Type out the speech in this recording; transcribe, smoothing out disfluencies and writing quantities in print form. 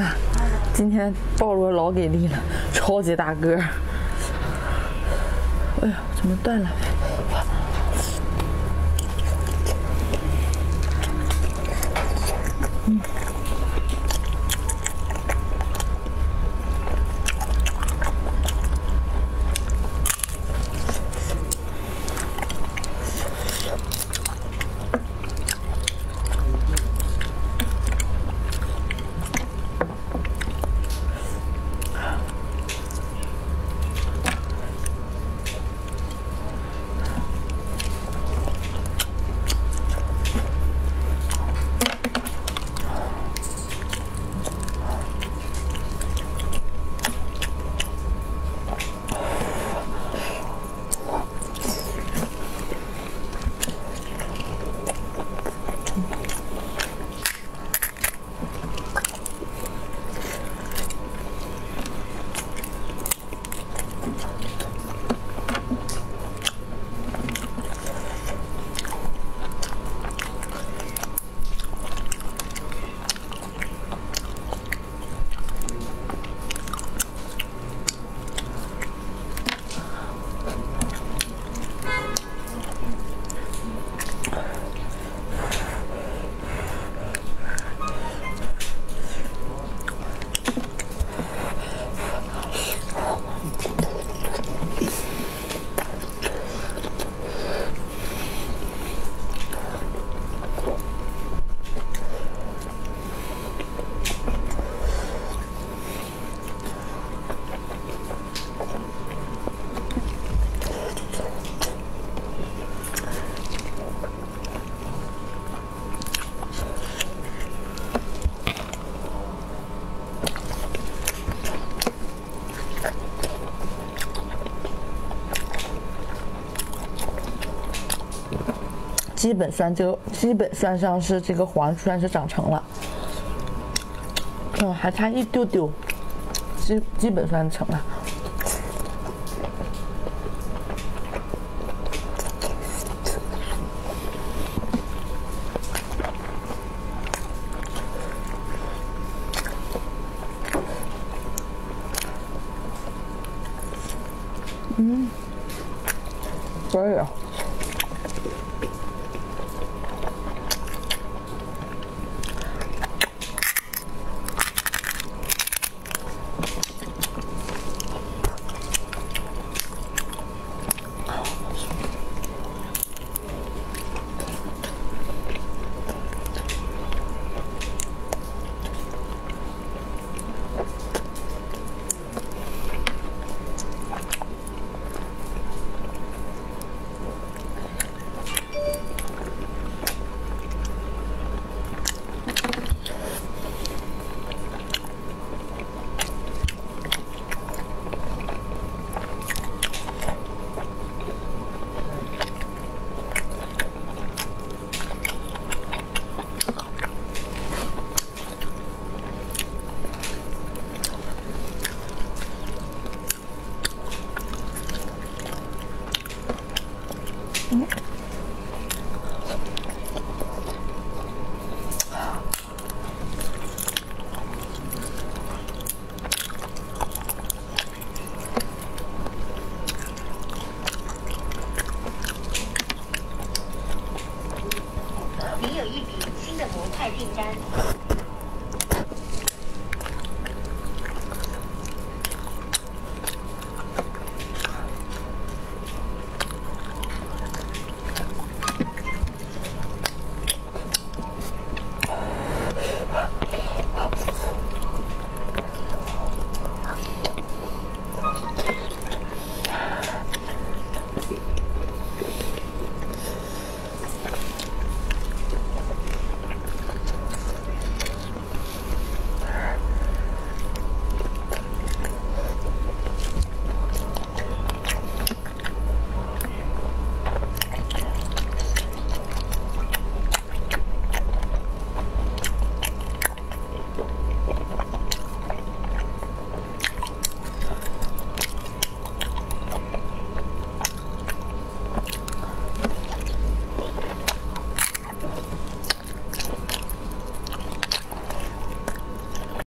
啊，今天鲍罗老给力了，超级大个。哎呀，怎么断了？ 基本算上是这个黄算是长成了，嗯，还差一丢丢，基本算成了。 可以啊。